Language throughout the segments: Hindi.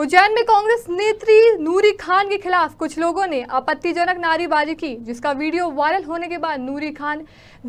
उज्जैन में कांग्रेस नेत्री नूरी खान के खिलाफ कुछ लोगों ने आपत्तिजनक नारेबाजी की, जिसका वीडियो वायरल होने के बाद नूरी खान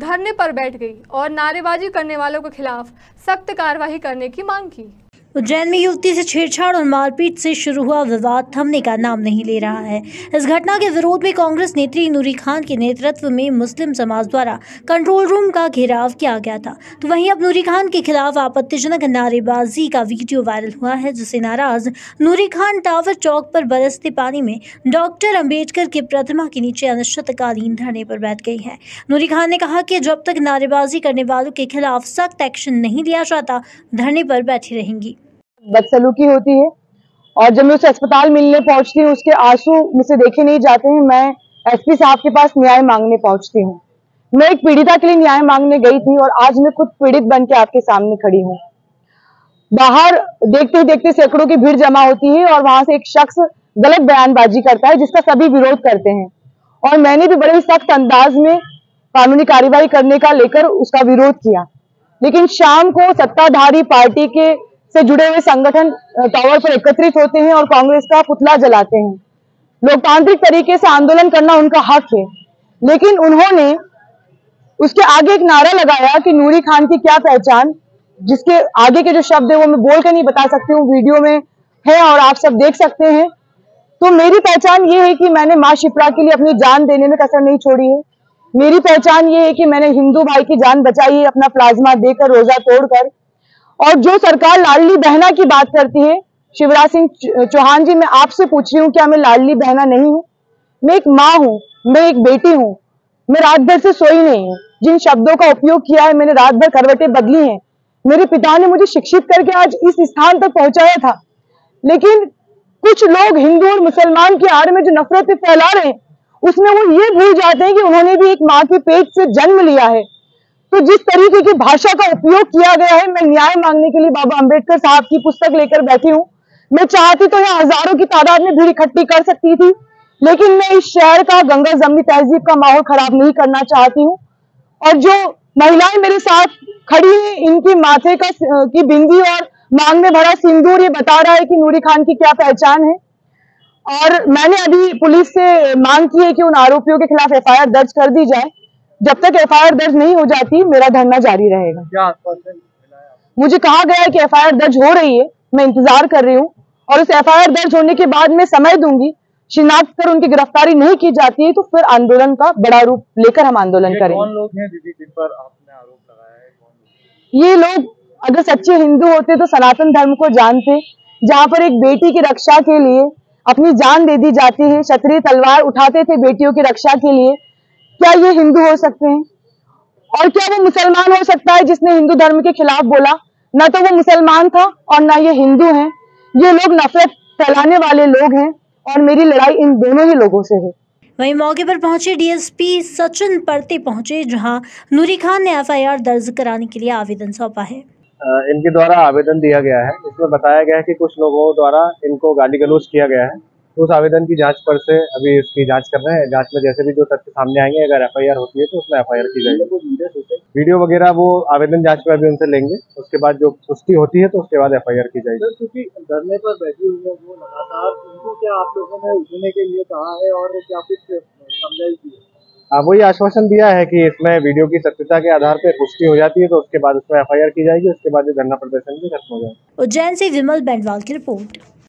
धरने पर बैठ गई और नारेबाजी करने वालों के खिलाफ सख्त कार्रवाई करने की मांग की। उज्जैन में युवती से छेड़छाड़ और मारपीट से शुरू हुआ विवाद थमने का नाम नहीं ले रहा है। इस घटना के विरोध में कांग्रेस नेत्री नूरी खान के नेतृत्व में मुस्लिम समाज द्वारा कंट्रोल रूम का घेराव किया गया था, तो वहीं अब नूरी खान के खिलाफ आपत्तिजनक नारेबाजी का वीडियो वायरल हुआ है, जिससे नाराज नूरी खान टावर चौक पर बरसते पानी में डॉक्टर अम्बेडकर की प्रतिमा के नीचे अनिश्चितकालीन धरने पर बैठ गई है। नूरी खान ने कहा कि जब तक नारेबाजी करने वालों के खिलाफ सख्त एक्शन नहीं लिया जाता, धरने पर बैठी रहेंगी। बदसलूकी होती है और जब मैं उसे अस्पताल मिलने पहुंचती हूँ, उसके आंसू मुझसे देखे नहीं जाते हैं। मैं एसपी साहब के पास न्याय मांगने पहुंचती हूँ। मैं एक पीड़िता के लिए न्याय मांगने गई थी और आज मैं खुद पीड़ित बन के आपके सामने खड़ी हूँ। बाहर देखते देखते सैकड़ों की भीड़ जमा होती है और वहां से एक शख्स गलत बयानबाजी करता है, जिसका सभी विरोध करते हैं और मैंने भी बड़े सख्त अंदाज में कानूनी कार्यवाही करने का लेकर उसका विरोध किया। लेकिन शाम को सत्ताधारी पार्टी के से जुड़े हुए संगठन टावर पर एकत्रित होते हैं और कांग्रेस का पुतला जलाते हैं। लोकतांत्रिक तरीके से आंदोलन करना उनका हक है, लेकिन उन्होंने उसके आगे एक नारा लगाया कि नूरी खान की क्या पहचान, जिसके आगे के जो शब्द है वो मैं बोल के नहीं बता सकती हूँ, वीडियो में है और आप सब देख सकते हैं। तो मेरी पहचान ये है कि मैंने माँ शिप्रा के लिए अपनी जान देने में कसर नहीं छोड़ी है। मेरी पहचान ये है कि मैंने हिंदू भाई की जान बचाई है अपना प्लाज्मा देकर, रोजा तोड़कर। और जो सरकार लाडली बहना की बात करती है, शिवराज सिंह चौहान जी, मैं आपसे पूछ रही हूँ, क्या मैं लाडली बहना नहीं हूँ? मैं एक माँ हूँ, मैं एक बेटी हूँ, मैं रात भर से सोई नहीं हूँ। जिन शब्दों का उपयोग किया है, मैंने रात भर करवटें बदली हैं। मेरे पिता ने मुझे शिक्षित करके आज इस स्थान तक पहुंचाया था, लेकिन कुछ लोग हिंदू और मुसलमान की आड़ में जो नफरत फैला रहे हैं, उसमें वो ये भूल जाते हैं कि उन्होंने भी एक माँ के पेट से जन्म लिया है। तो जिस तरीके की भाषा का उपयोग किया गया है, मैं न्याय मांगने के लिए बाबा अंबेडकर साहब की पुस्तक लेकर बैठी हूँ। मैं चाहती तो यहाँ हजारों की तादाद में भीड़ इकट्ठी कर सकती थी, लेकिन मैं इस शहर का गंगा जमनी तहजीब का माहौल खराब नहीं करना चाहती हूँ। और जो महिलाएं मेरे साथ खड़ी हैं, इनकी माथे की बिंदी और मांग में भरा सिंदूर ये बता रहा है कि नूरी खान की क्या पहचान है। और मैंने अभी पुलिस से मांग की है कि उन आरोपियों के खिलाफ FIR दर्ज कर दी जाए। जब तक FIR दर्ज नहीं हो जाती, मेरा धरना जारी रहेगा। मुझे कहा गया है कि FIR दर्ज हो रही है, मैं इंतजार कर रही हूँ और उस FIR दर्ज होने के बाद मैं समय दूंगी। शिनाख्त कर उनकी गिरफ्तारी नहीं की जाती है तो फिर आंदोलन का बड़ा रूप लेकर हम आंदोलन करेंगे। कौन लोग हैं दीदी जिन पर आपने आरोप लगाया है? ये लोग अगर सच्चे हिंदू होते तो सनातन धर्म को जानते, जहाँ पर एक बेटी की रक्षा के लिए अपनी जान दे दी जाती है। क्षत्रिय तलवार उठाते थे बेटियों की रक्षा के लिए। क्या ये हिंदू हो सकते हैं? और क्या वो मुसलमान हो सकता है जिसने हिंदू धर्म के खिलाफ बोला? ना तो वो मुसलमान था और ना ये हिंदू है। ये लोग नफरत फैलाने वाले लोग हैं और मेरी लड़ाई इन दोनों ही लोगों से है। वहीं मौके पर पहुंचे DSP सचिन परते पहुंचे, जहां नूरी खान ने FIR दर्ज कराने के लिए आवेदन सौंपा है। इनके द्वारा आवेदन दिया गया है, इसमें बताया गया है कि कुछ लोगों द्वारा इनको गाली गलौज किया गया है। उस आवेदन की जांच पर से अभी उसकी जांच कर रहे हैं। जांच में जैसे भी जो तथ्य सामने आएंगे, अगर FIR होती है तो उसमें FIR की जाएगी। वीडियो वगैरह वो आवेदन जांच में अभी उनसे लेंगे, उसके बाद जो पुष्टि होती है तो उसके बाद FIR की जाएगी। क्योंकि धरने पर बैठी हुई है वो लगातार, उनको क्या आप लोगों ने उठने के लिए कहा है और क्या कुछ समझाई थी? वही आश्वासन दिया है कि इसमें वीडियो की सत्यता के आधार पर पुष्टि हो जाती है तो उसके बाद उसमें FIR की जाएगी, उसके बाद धरना प्रदर्शन भी खत्म हो जाएगा। उज्जैन से विमल बैंडवाल की रिपोर्ट।